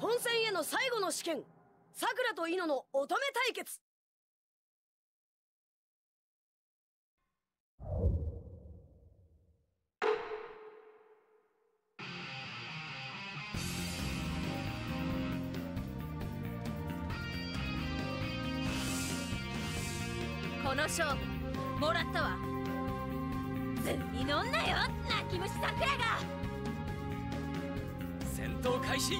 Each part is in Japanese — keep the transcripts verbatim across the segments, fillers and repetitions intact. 本戦への最後の試験、桜と猪の乙女対決。この勝負もらったわ。ずんに乗んなよ、泣き虫桜が。戦闘開始。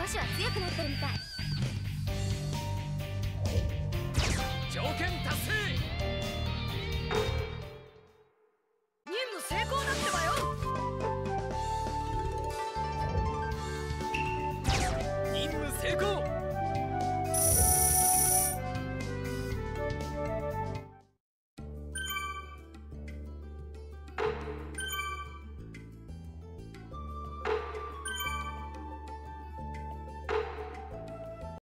私は強くなってるみたい。